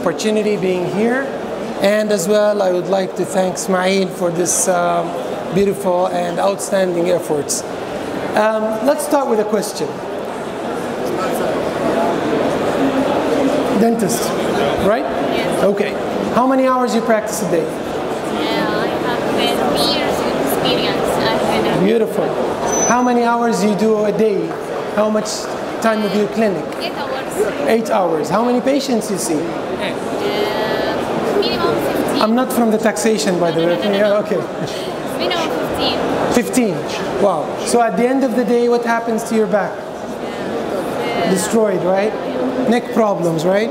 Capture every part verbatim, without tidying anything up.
opportunity being here. And as well, I would like to thank Smaeel for this um, beautiful and outstanding efforts. Um, let's start with a question. Dentist, right? Yes. Okay. How many hours you practice a day? Yeah, I have twenty years of experience. I've Beautiful. How many hours you do a day? How much time of your clinic? Eight hours. Eight hours. How many patients you see? Uh, minimum fifteen. I'm not from the taxation, by no, the way. No, no, no, no. Okay. Minimum fifteen. fifteen. Wow. So at the end of the day, what happens to your back? Uh, Destroyed, right? Neck problems, right?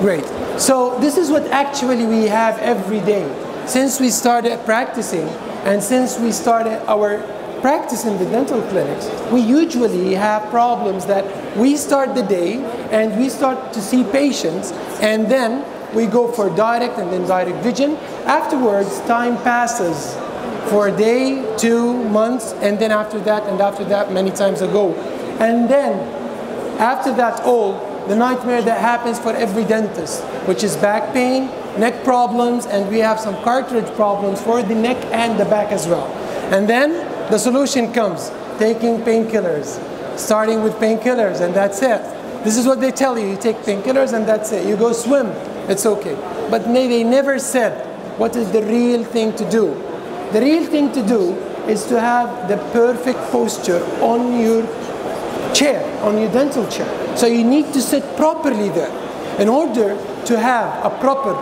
Great. So this is what actually we have every day. Since we started practicing and since we started our practice in the dental clinics, we usually have problems that we start the day and we start to see patients, and then we go for direct and indirect vision. Afterwards, time passes for a day, two months, and then after that, and after that, many times ago. And then after that all, the nightmare that happens for every dentist, which is back pain, neck problems, and we have some cartilage problems for the neck and the back as well. And then the solution comes, taking painkillers, starting with painkillers, and that's it. This is what they tell you, you take painkillers and that's it. You go swim, it's okay. But they never said what is the real thing to do. The real thing to do is to have the perfect posture on your chair, on your dental chair. So you need to sit properly there. In order to have a proper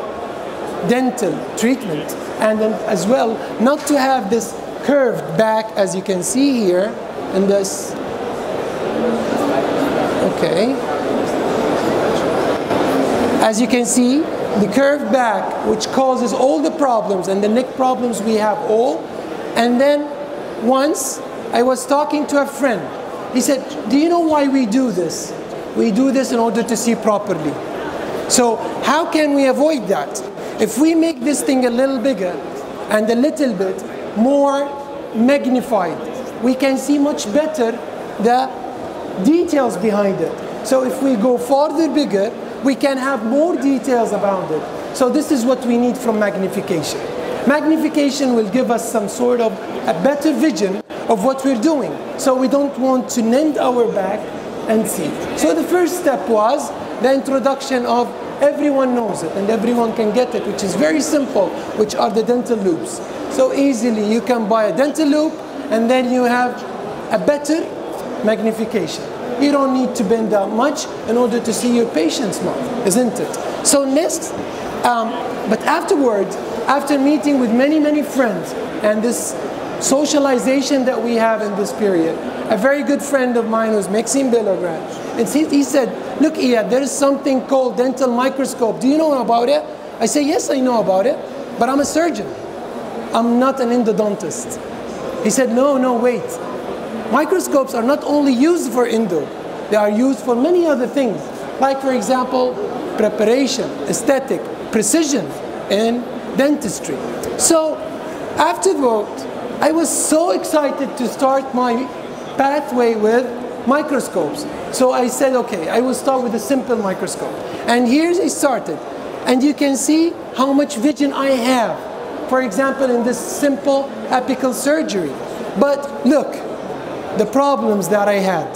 dental treatment, and then as well, not to have this curved back as you can see here in this, okay. As you can see, the curved back, which causes all the problems and the neck problems we have all. And then once I was talking to a friend, he said, do you know why we do this? We do this in order to see properly. So how can we avoid that? If we make this thing a little bigger and a little bit more magnified, we can see much better the details behind it. So if we go farther bigger, we can have more details around it. So this is what we need from magnification. Magnification will give us some sort of a better vision of what we're doing. So we don't want to bend our back and see. So the first step was the introduction of, everyone knows it and everyone can get it, which is very simple, which are the dental loops. So easily you can buy a dental loop and then you have a better magnification. You don't need to bend that much in order to see your patient's mouth, isn't it? So next, um, but afterwards, after meeting with many, many friends and this socialization that we have in this period, a very good friend of mine was Maxime Belagran, and he, he said, look, Iyad, there is something called dental microscope. Do you know about it? I say, yes, I know about it, but I'm a surgeon. I'm not an endodontist. He said, no, no, wait. Microscopes are not only used for endo. They are used for many other things, like, for example, preparation, aesthetic, precision, and dentistry. So afterwards, I was so excited to start my pathway with microscopes. So I said, okay, I will start with a simple microscope. And here's I started. And you can see how much vision I have, for example, in this simple apical surgery. But look, the problems that I had.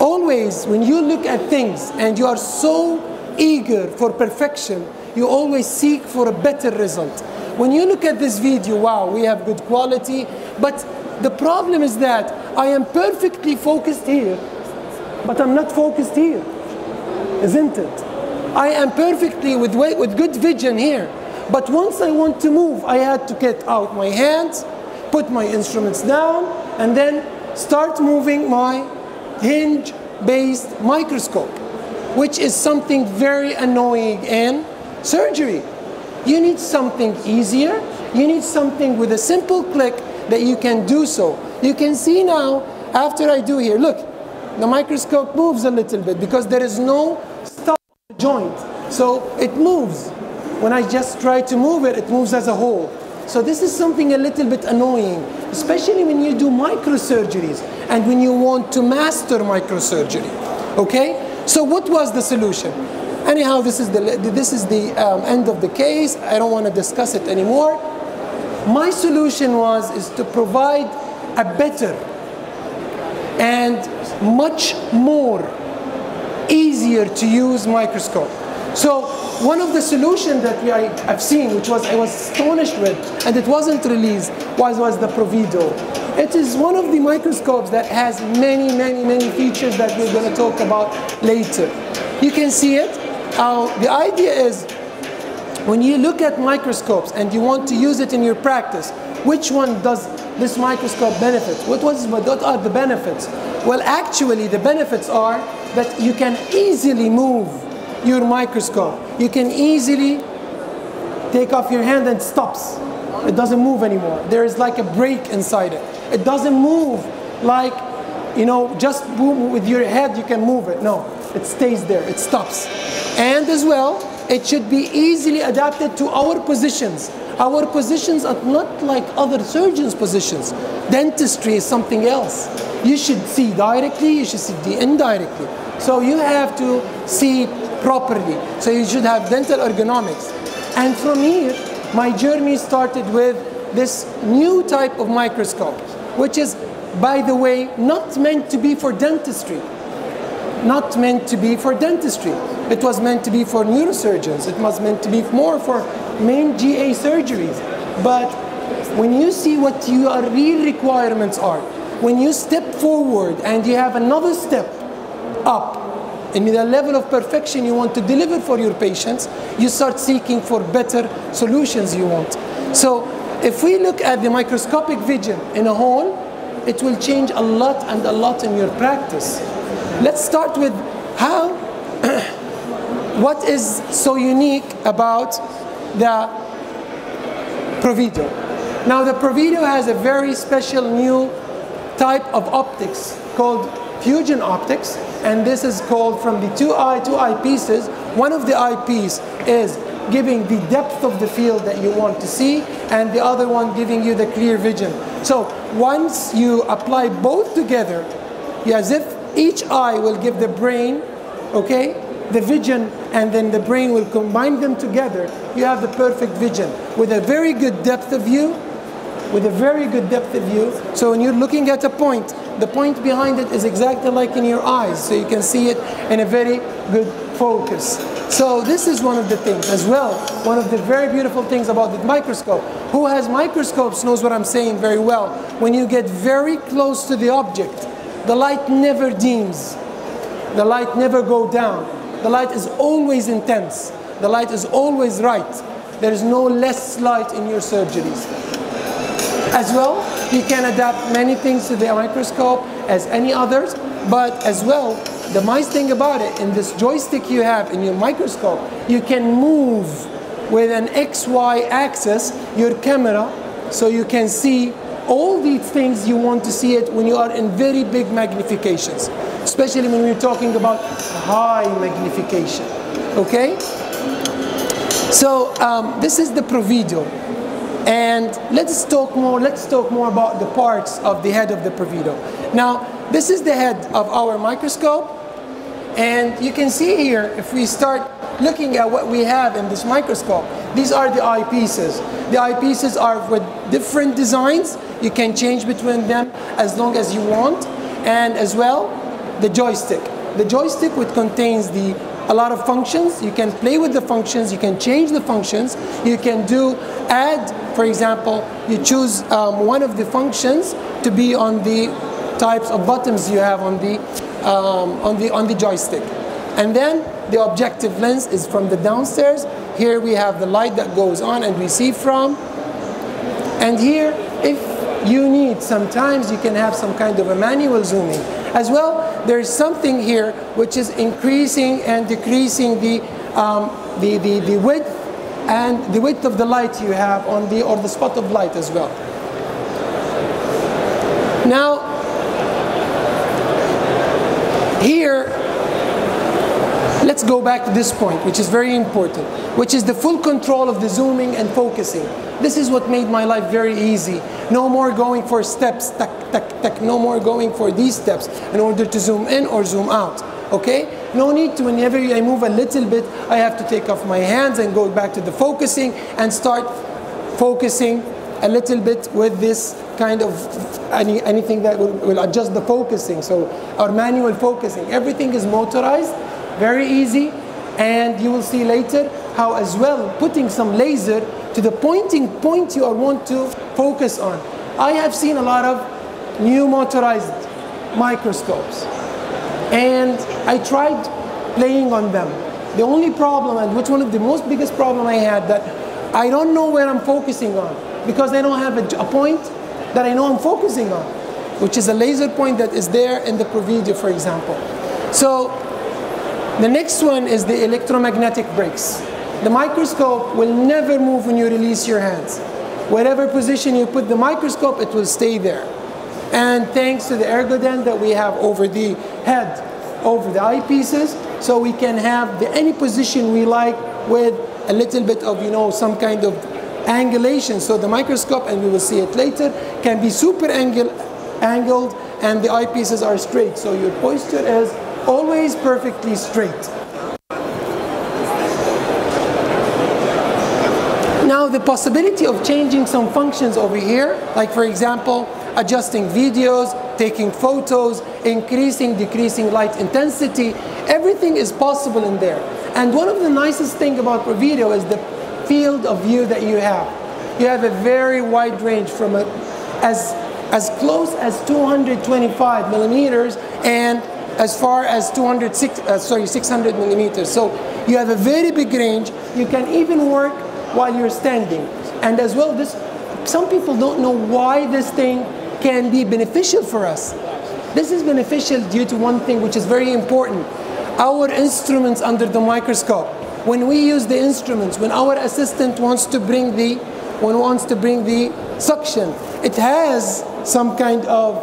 Always, when you look at things and you are so eager for perfection, you always seek for a better result. When you look at this video, wow, we have good quality, but the problem is that I am perfectly focused here, but I'm not focused here, isn't it? I am perfectly with, with good vision here, but once I want to move, I had to get out my hands, put my instruments down, and then start moving my hinge-based microscope, which is something very annoying in surgery. You need something easier. You need something with a simple click that you can do so. You can see now, after I do here, look, the microscope moves a little bit because there is no stop joint. So it moves. When I just try to move it, it moves as a whole. So this is something a little bit annoying, especially when you do microsurgeries and when you want to master microsurgery, okay? So what was the solution? Anyhow, this is the, this is the um, end of the case. I don't want to discuss it anymore. My solution was is to provide a better and much more easier to use microscope. So one of the solutions that we I have seen, which was I was astonished with, and it wasn't released, was, was the PROvido. It is one of the microscopes that has many, many, many features that we're going to talk about later. You can see it. Uh, the idea is when you look at microscopes and you want to use it in your practice, which one does this microscope benefit? What, was, what are the benefits? Well, actually, the benefits are that you can easily move your microscope. You can easily take off your hand and it stops. It doesn't move anymore. There is like a break inside it. It doesn't move like, you know, just boom, with your head you can move it. No, it stays there, it stops. And as well, it should be easily adapted to our positions. Our positions are not like other surgeons' positions. Dentistry is something else. You should see directly, you should see indirectly. So you have to see properly. So you should have dental ergonomics. And from here, my journey started with this new type of microscope, which is, by the way, not meant to be for dentistry. Not meant to be for dentistry. It was meant to be for neurosurgeons. It was meant to be more for main G A surgeries. But when you see what your real requirements are, when you step forward and you have another step up, and with the level of perfection you want to deliver for your patients, you start seeking for better solutions you want. So if we look at the microscopic vision in a whole, it will change a lot and a lot in your practice. Let's start with how, what is so unique about the PROvido. Now the PROvido has a very special new type of optics called Fusion optics, and this is called from the two eye, two eyepieces. One of the eyepiece is giving the depth of the field that you want to see, and the other one giving you the clear vision. So once you apply both together, as if each eye will give the brain, okay, the vision, and then the brain will combine them together, you have the perfect vision with a very good depth of view, with a very good depth of view. So when you're looking at a point, the point behind it is exactly like in your eyes, so you can see it in a very good focus. So this is one of the things as well, one of the very beautiful things about the microscope. Who has microscopes knows what I'm saying very well. When you get very close to the object, the light never dims. The light never goes down. The light is always intense. The light is always right. There is no less light in your surgeries. As well, you can adapt many things to the microscope as any others, but as well, the nice thing about it, in this joystick you have in your microscope, you can move with an X Y axis your camera, so you can see all these things you want to see it when you are in very big magnifications, especially when we're talking about high magnification, okay? So um, this is the PROvido. And let's talk more, let's talk more about the parts of the head of the PROvido. Now, this is the head of our microscope. And you can see here, if we start looking at what we have in this microscope, these are the eyepieces. The eyepieces are with different designs. You can change between them as long as you want. And as well, the joystick. The joystick, which contains the a lot of functions. You can play with the functions, you can change the functions, you can do add, for example, you choose um, one of the functions to be on the types of buttons you have on the, um, on the, on the joystick. And then the objective lens is from the downstairs. Here we have the light that goes on and we see from. And here, if you need, sometimes you can have some kind of a manual zooming. As well, there is something here which is increasing and decreasing the, um, the, the, the width and the width of the light you have on the, or the spot of light as well. Now, here, let's go back to this point, which is very important, which is the full control of the zooming and focusing. This is what made my life very easy. No more going for steps, tack, tack, tack. No more going for these steps in order to zoom in or zoom out, okay? No need to, whenever I move a little bit, I have to take off my hands and go back to the focusing and start focusing a little bit with this kind of any, anything that will, will adjust the focusing. So our manual focusing, everything is motorized, very easy. And you will see later how as well putting some laser to the pointing point you want to focus on. I have seen a lot of new motorized microscopes and I tried playing on them. The only problem, and which one of the most biggest problem I had, that I don't know where I'm focusing on because I don't have a, a point that I know I'm focusing on, which is a laser point that is there in the PROvido, for example. So the next one is the electromagnetic brakes. The microscope will never move when you release your hands. Whatever position you put the microscope, it will stay there. And thanks to the ergodent that we have over the head, over the eyepieces, so we can have the, any position we like with a little bit of, you know, some kind of angulation. So the microscope, and we will see it later, can be super angle, angled, and the eyepieces are straight. So your posture is always perfectly straight. Now the possibility of changing some functions over here, like for example, adjusting videos, taking photos, increasing, decreasing light intensity, everything is possible in there. And one of the nicest things about PROvido is the field of view that you have. You have a very wide range from a, as, as close as two hundred twenty-five millimeters and as far as two hundred six, uh, sorry, six hundred millimeters. So you have a very big range. You can even work while you're standing. And as well, this, some people don't know why this thing can be beneficial for us. This is beneficial due to one thing which is very important. Our instruments under the microscope. When we use the instruments, when our assistant wants to bring the, when wants to bring the suction, it has some kind of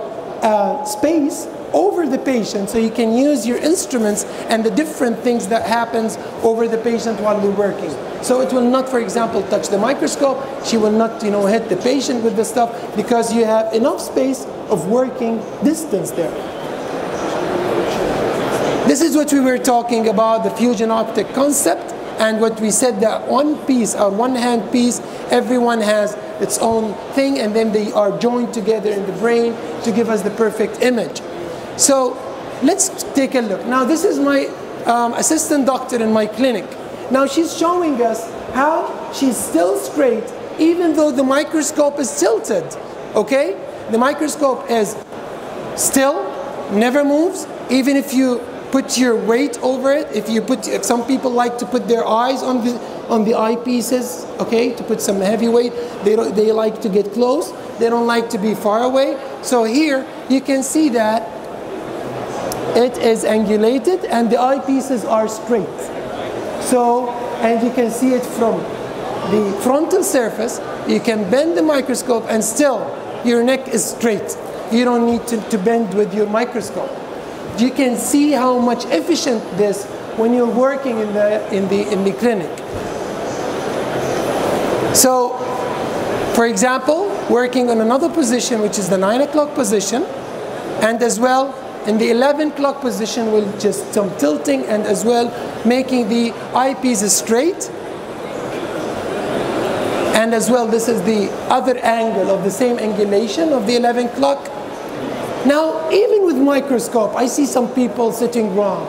uh, space over the patient, so you can use your instruments and the different things that happens over the patient while we're working. So it will not, for example, touch the microscope. She will not, you know, hit the patient with the stuff because you have enough space of working distance there. This is what we were talking about, the fusion optic concept, and what we said that one piece or one hand piece, everyone has its own thing, and then they are joined together in the brain to give us the perfect image. So let's take a look. Now this is my um, assistant doctor in my clinic. Now she's showing us how she's still straight even though the microscope is tilted, okay? The microscope is still, never moves, even if you put your weight over it. If you put, if some people like to put their eyes on the, on the eyepieces, okay, to put some heavy weight, they, don't, they like to get close, they don't like to be far away. So here you can see that it is angulated and the eyepieces are straight. So, and you can see it from the frontal surface. You can bend the microscope and still your neck is straight. You don't need to, to bend with your microscope. You can see how much efficient this when you're working in the, in the, in the clinic. So, for example, working on another position, which is the nine o'clock position, and as well, in the eleven o'clock position will just some tilting and as well making the eyepieces straight. And as well, this is the other angle of the same angulation of the eleven o'clock. Now, even with microscope, I see some people sitting wrong.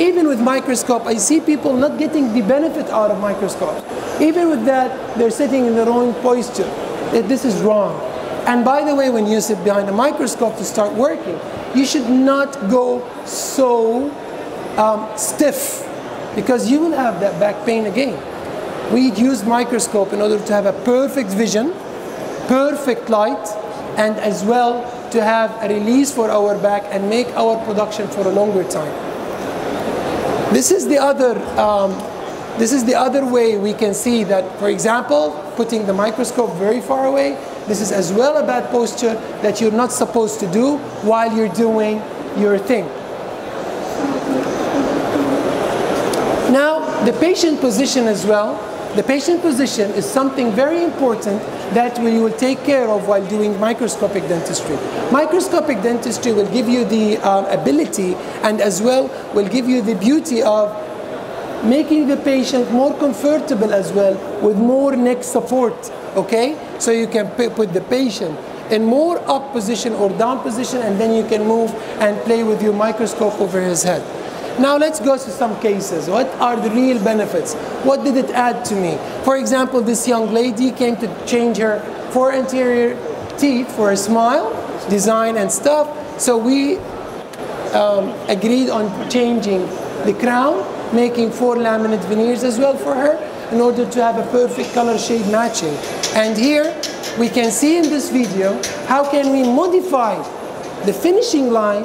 Even with microscope, I see people not getting the benefit out of microscope. Even with that, they're sitting in the wrong posture. This is wrong. And by the way, when you sit behind a microscope to start working, you should not go so um, stiff because you will have that back pain again. We use microscope in order to have a perfect vision, perfect light, and as well to have a release for our back and make our production for a longer time. This is the other, um, this is the other way we can see that, for example, putting the microscope very far away. This is as well a bad posture that you're not supposed to do while you're doing your thing. Now, the patient position as well. The patient position is something very important that you will take care of while doing microscopic dentistry. Microscopic dentistry will give you the um, ability, and as well will give you the beauty of making the patient more comfortable as well with more neck support, okay? So you can put the patient in more up position or down position, and then you can move and play with your microscope over his head. Now let's go to some cases. What are the real benefits? What did it add to me? For example, this young lady came to change her four anterior teeth for a Smaeel design and stuff. So we um, agreed on changing the crown, making four laminate veneers as well for her in order to have a perfect color shade matching. And here we can see in this video how can we modify the finishing line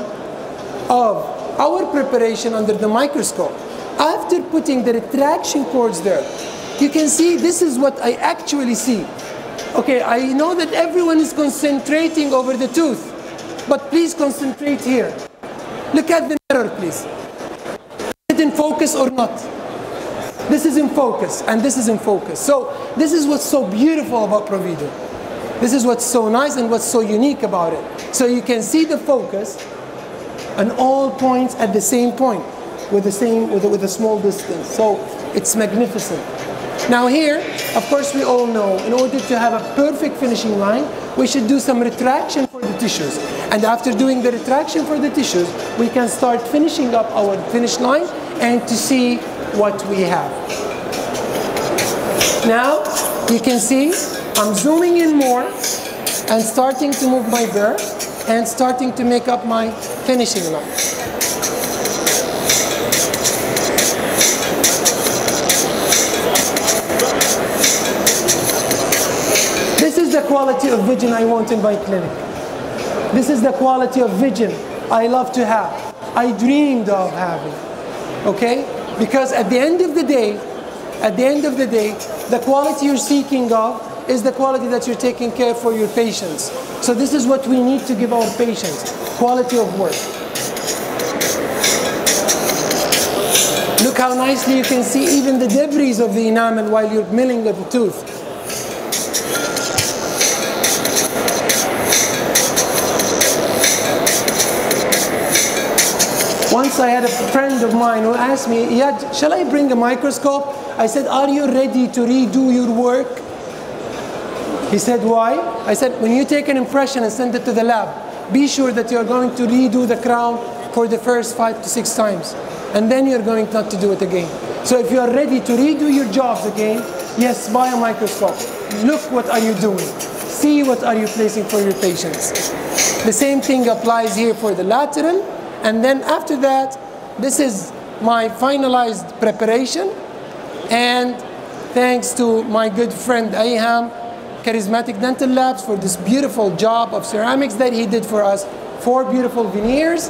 of our preparation under the microscope. After putting the retraction cords there, you can see this is what I actually see. Okay, I know that everyone is concentrating over the tooth, but please concentrate here. Look at the mirror, please. Is it in focus or not? This is in focus, and this is in focus. So this is what's so beautiful about PROvido. This is what's so nice and what's so unique about it. So you can see the focus and all points at the same point with the same with a, with a small distance. So it's magnificent. Now here, of course, we all know in order to have a perfect finishing line, we should do some retraction for the tissues. And after doing the retraction for the tissues, we can start finishing up our finish line and to see what we have. Now you can see I'm zooming in more and starting to move my burr and starting to make up my finishing line. This is the quality of vision I want in my clinic. This is the quality of vision I love to have, I dreamed of having, okay? Because at the end of the day, at the end of the day, the quality you're seeking of is the quality that you're taking care for your patients. So this is what we need to give our patients, quality of work. Look how nicely you can see even the debris of the enamel while you're milling the tooth. Once I had a friend of mine who asked me, yeah, shall I bring a microscope? I said, are you ready to redo your work? He said, why? I said, when you take an impression and send it to the lab, be sure that you're going to redo the crown for the first five to six times. And then you're going not to do it again. So if you're ready to redo your jobs again, yes, buy a microscope. Look what are you doing. See what are you placing for your patients. The same thing applies here for the lateral. And then after that, this is my finalized preparation. And thanks to my good friend Ayham, Charismatic Dental Labs, for this beautiful job of ceramics that he did for us. Four beautiful veneers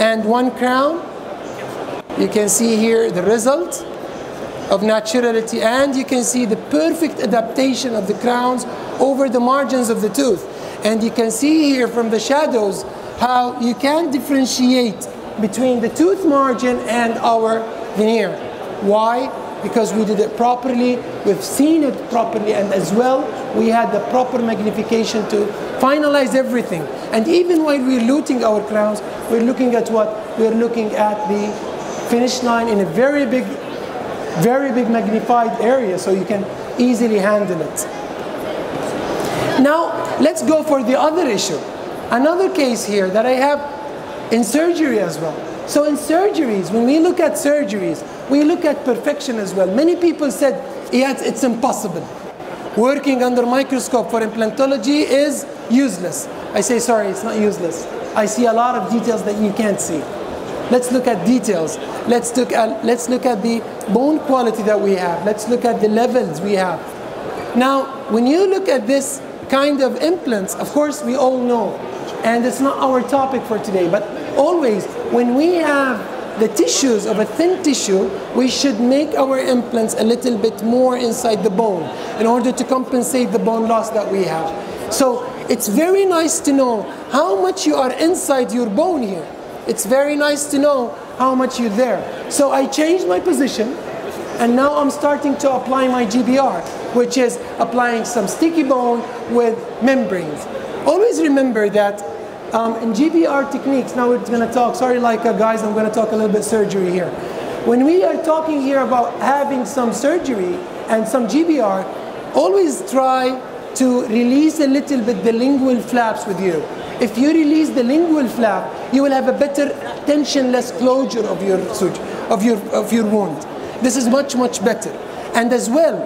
and one crown. You can see here the result of naturality, and you can see the perfect adaptation of the crowns over the margins of the tooth. And you can see here from the shadows how you can differentiate between the tooth margin and our veneer. Why? Because we did it properly, we've seen it properly, and as well, we had the proper magnification to finalize everything. And even while we're looting our crowns, we're looking at what? We're looking at the finish line in a very big, very big magnified area, so you can easily handle it. Now, let's go for the other issue. Another case here that I have in surgery as well. So in surgeries, when we look at surgeries, we look at perfection as well. Many people said, yes, it's impossible. Working under microscope for implantology is useless. I say, sorry, it's not useless. I see a lot of details that you can't see. Let's look at details. Let's look at, let's look at the bone quality that we have. Let's look at the levels we have. Now, when you look at this kind of implants, of course, we all know, and it's not our topic for today, but always, when we have the tissues of a thin tissue, we should make our implants a little bit more inside the bone in order to compensate the bone loss that we have. So it's very nice to know how much you are inside your bone here. It's very nice to know how much you're there. So I changed my position, and now I'm starting to apply my G B R. which is applying some sticky bone with membranes. Always remember that um, in G B R techniques, now we're going to talk, sorry Leica guys, I'm going to talk a little bit surgery here. When we are talking here about having some surgery and some G B R, always try to release a little bit the lingual flaps with you. If you release the lingual flap, you will have a better tensionless closure of your suture, of your of your wound. This is much, much better. And as well,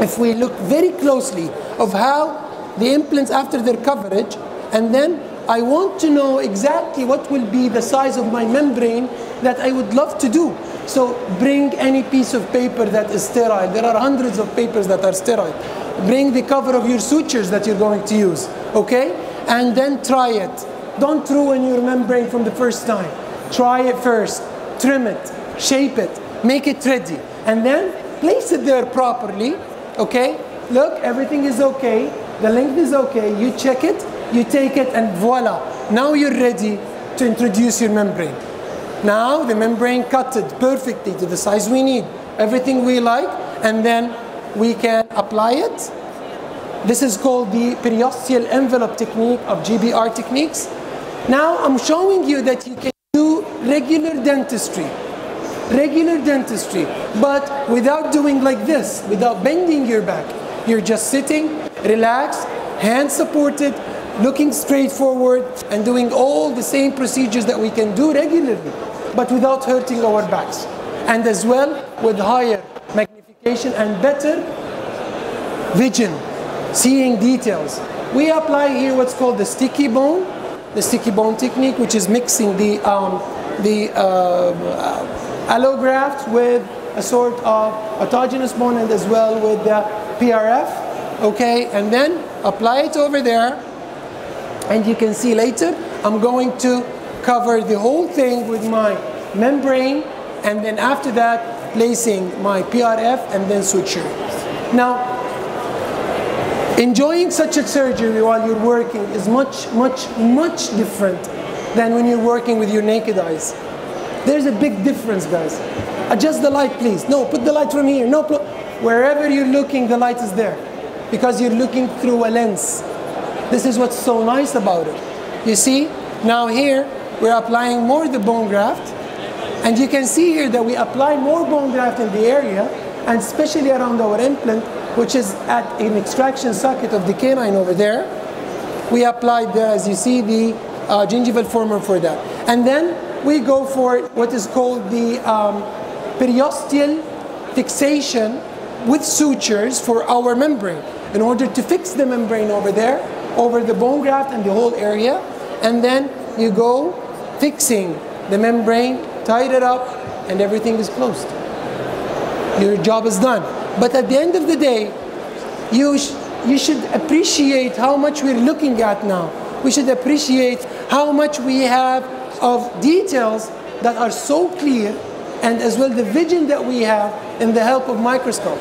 if we look very closely of how the implants after their coverage, and then I want to know exactly what will be the size of my membrane that I would love to do. So bring any piece of paper that is sterile. There are hundreds of papers that are sterile. Bring the cover of your sutures that you're going to use, okay? And then try it. Don't ruin your membrane from the first time. Try it first, trim it, shape it, make it ready, and then place it there properly, okay? Look, everything is okay, the length is okay, you check it, you take it, and voila. Now you're ready to introduce your membrane. Now the membrane cut it perfectly to the size we need, everything we like, and then we can apply it. This is called the periosteal envelope technique of G B R techniques. Now I'm showing you that you can do regular dentistry, regular dentistry, but without doing like this, without bending your back. You're just sitting, relaxed, hand supported, looking straight forward, and doing all the same procedures that we can do regularly, but without hurting our backs. And as well, with higher magnification and better vision. Seeing details. We apply here what's called the sticky bone, the sticky bone technique, which is mixing the, um, the uh, allograft with a sort of autogenous bone and as well with the P R F, okay? And then apply it over there, and you can see later, I'm going to cover the whole thing with my membrane, and then after that, placing my P R F and then suture. Now, enjoying such a surgery while you're working is much, much, much different than when you're working with your naked eyes. There's a big difference, guys. Adjust the light, please. No, put the light from here. No, wherever you're looking, the light is there because you're looking through a lens. This is what's so nice about it. You see, now here, we're applying more the bone graft, and you can see here that we apply more bone graft in the area, and especially around our implant, which is at an extraction socket of the canine over there. We applied there, as you see, the uh, gingival former for that. And then we go for what is called the um, periosteal fixation with sutures for our membrane in order to fix the membrane over there, over the bone graft and the whole area. And then you go fixing the membrane, tied it up, and everything is closed. Your job is done. But at the end of the day, you, sh you should appreciate how much we're looking at now. We should appreciate how much we have of details that are so clear, and as well the vision that we have in the help of microscope.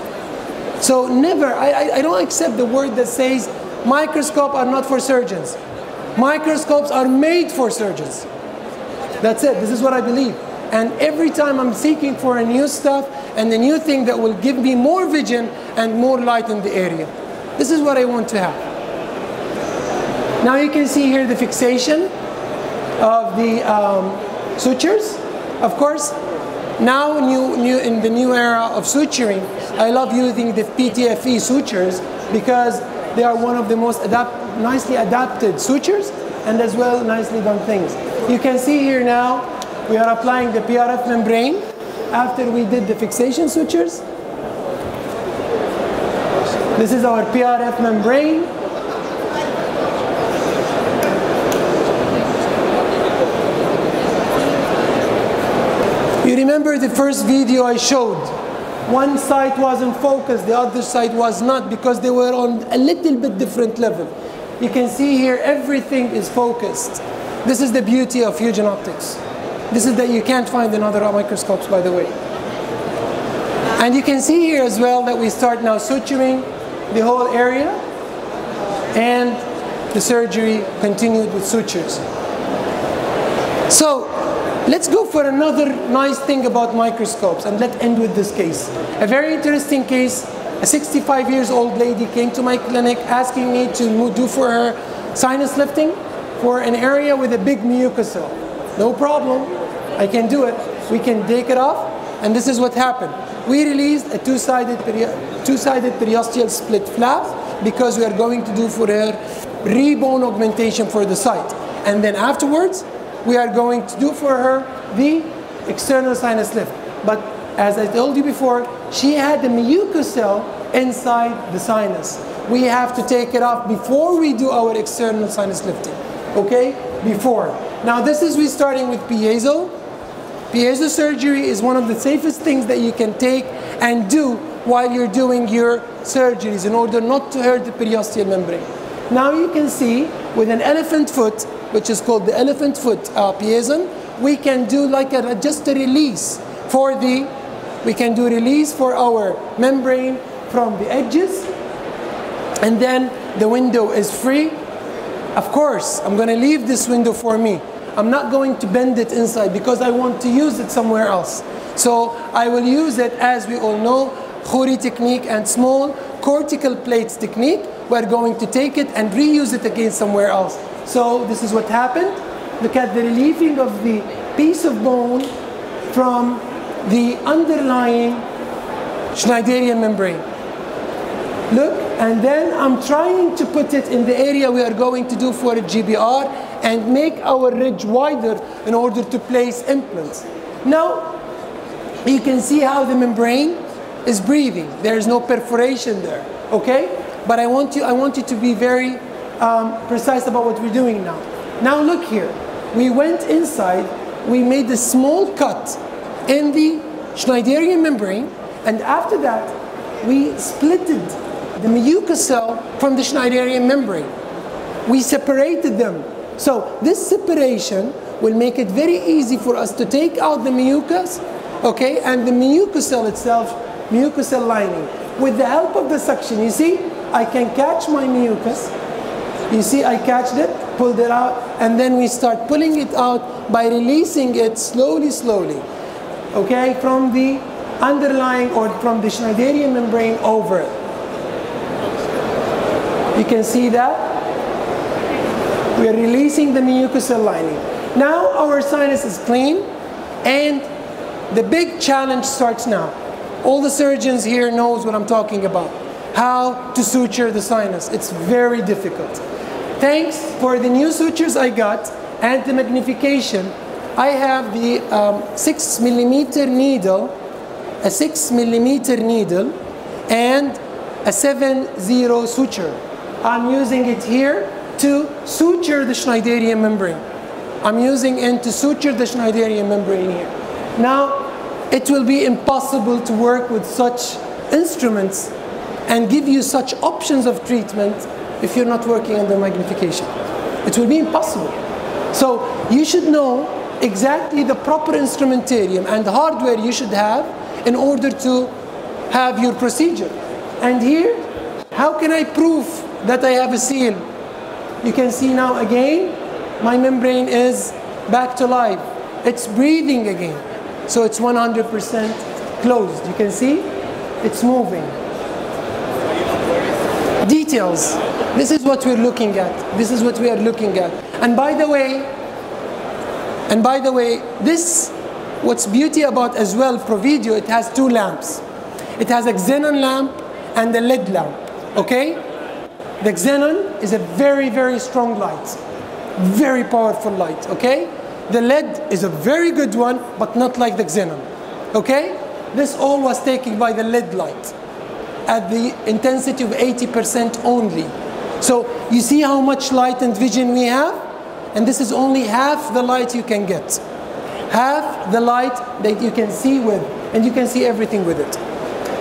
So never, I, I, I don't accept the word that says microscopes are not for surgeons. Microscopes are made for surgeons. That's it, this is what I believe. And every time I'm seeking for a new stuff and a new thing that will give me more vision and more light in the area. This is what I want to have. Now you can see here the fixation of the um, sutures. Of course, now new, new in the new era of suturing, I love using the P T F E sutures because they are one of the most adapt nicely adapted sutures and as well nicely done things. You can see here now we are applying the P R F membrane after we did the fixation sutures. This is our P R F membrane. You remember the first video I showed? One side was in focus, the other side was not because they were on a little bit different level. You can see here everything is focused. This is the beauty of Fusion optics. This is that you can't find in other microscopes, by the way. And you can see here as well that we start now suturing the whole area, and the surgery continued with sutures. So let's go for another nice thing about microscopes, and let's end with this case. A very interesting case A sixty-five years old lady came to my clinic asking me to do for her sinus lifting for an area with a big mucosal. No problem, I can do it. We can take it off, and this is what happened. We released a two-sided peri two-sided periosteal split flap because we are going to do for her rebone augmentation for the site. And then afterwards, we are going to do for her the external sinus lift. But as I told you before, she had the mucosal inside the sinus. We have to take it off before we do our external sinus lifting, okay? Before. Now this is we starting with piezo. Piezo surgery is one of the safest things that you can take and do while you're doing your surgeries in order not to hurt the periosteal membrane. Now you can see with an elephant foot, which is called the elephant foot uh, piezo, we can do like a, just a release for the, we can do release for our membrane from the edges, and then the window is free. Of course, I'm gonna leave this window for me. I'm not going to bend it inside because I want to use it somewhere else. So I will use it, as we all know, Khuri technique and small cortical plates technique. We're going to take it and reuse it again somewhere else. So this is what happened. Look at the relieving of the piece of bone from the underlying Schneiderian membrane. Look, and then I'm trying to put it in the area we are going to do for a G B R and make our ridge wider in order to place implants. Now, you can see how the membrane is breathing. There is no perforation there, okay? But I want you, I want you to be very um, precise about what we're doing now. Now look here, we went inside, we made a small cut in the Schneiderian membrane, and after that, we splitted the mucosal from the Schneiderian membrane. We separated them. So this separation will make it very easy for us to take out the mucus, okay, and the mucosal itself, mucosal lining. With the help of the suction, you see, I can catch my mucus. You see, I catched it, pulled it out, and then we start pulling it out by releasing it slowly, slowly, okay, from the underlying or from the Schneiderian membrane over it. You can see that. We are releasing the mucosal lining. Now our sinus is clean, and the big challenge starts now. All the surgeons here knows what I'm talking about. How to suture the sinus. It's very difficult. Thanks for the new sutures I got and the magnification. I have the um, six millimeter needle, a six millimeter needle, and a seven zero suture. I'm using it here to suture the Schneiderian membrane. I'm using it to suture the Schneiderian membrane here. Now, it will be impossible to work with such instruments and give you such options of treatment if you're not working under magnification. It will be impossible. So you should know exactly the proper instrumentarium and the hardware you should have in order to have your procedure. And here, how can I prove that I have a seal? You can see now again, my membrane is back to life. It's breathing again. So it's one hundred percent closed. You can see, it's moving. Details. This is what we're looking at. This is what we are looking at. And by the way, and by the way, this, what's beauty about as well, PROvido, it has two lamps. It has a Xenon lamp and a L E D lamp, okay? The Xenon is a very, very strong light, very powerful light, okay? The L E D is a very good one, but not like the Xenon, okay? This all was taken by the L E D light at the intensity of eighty percent only. So you see how much light and vision we have? And this is only half the light you can get. Half the light that you can see with, and you can see everything with it.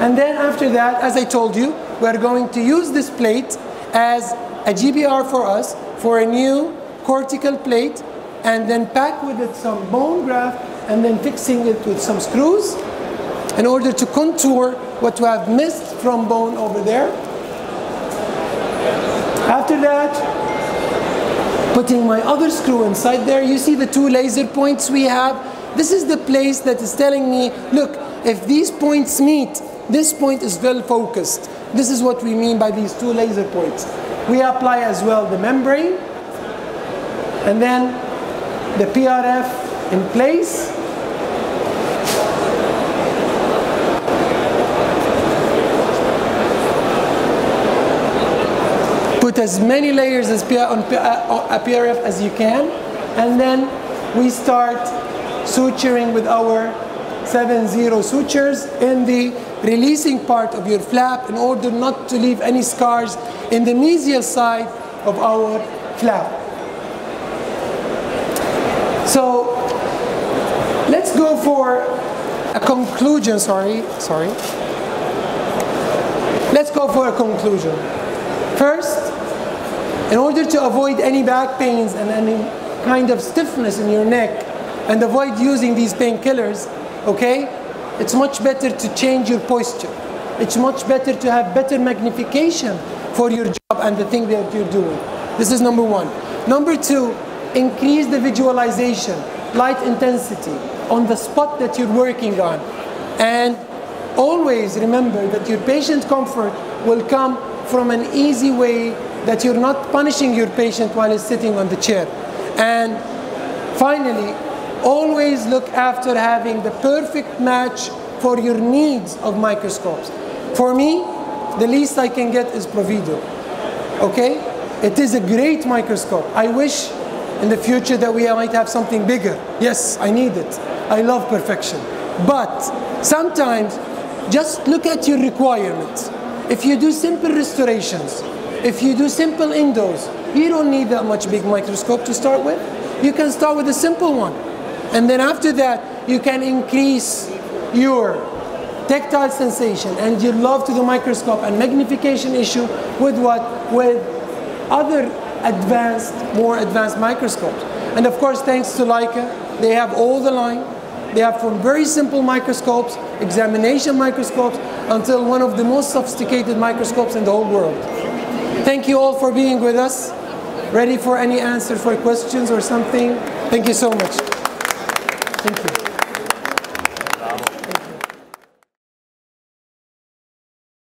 And then after that, as I told you, we are going to use this plate as a G B R for us, for a new cortical plate, and then pack with it some bone graft, and then fixing it with some screws in order to contour what we have missed from bone over there. After that, putting my other screw inside there, you see the two laser points we have. This is the place that is telling me, look, if these points meet, This point is well focused. This is what we mean by these two laser points. We apply as well the membrane and then the P R F in place. Put as many layers as on a P R F as you can, and then we start suturing with our seven zero sutures in the releasing part of your flap in order not to leave any scars in the mesial side of our flap. So let's go for a conclusion, sorry, sorry. Let's go for a conclusion. First, in order to avoid any back pains and any kind of stiffness in your neck and avoid using these painkillers, okay, it's much better to change your posture. It's much better to have better magnification for your job and the thing that you're doing. This is number one. Number two, increase the visualization, light intensity on the spot that you're working on. And always remember that your patient comfort will come from an easy way that you're not punishing your patient while he's sitting on the chair. And finally, always look after having the perfect match for your needs of microscopes. For me, the least I can get is PROvido, okay? It is a great microscope. I wish in the future that we might have something bigger. Yes, I need it. I love perfection. But sometimes, just look at your requirements. If you do simple restorations, if you do simple endos, you don't need that much big microscope to start with. You can start with a simple one. And then after that, you can increase your tactile sensation and your love to the microscope and magnification issue with what? With other advanced, more advanced microscopes. And of course, thanks to Leica, they have all the line. They have from very simple microscopes, examination microscopes, until one of the most sophisticated microscopes in the whole world. Thank you all for being with us. Ready for any answer for questions or something? Thank you so much. Thank you.